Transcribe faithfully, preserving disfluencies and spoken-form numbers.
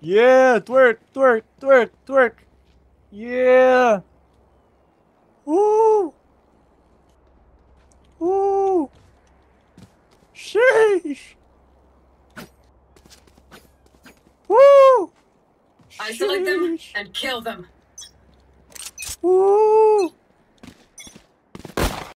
Yeah, twerk, twerk, twerk, twerk. Yeah. Ooh. Ooh. Sheesh. Woo. Isolate them and kill them. Ooh.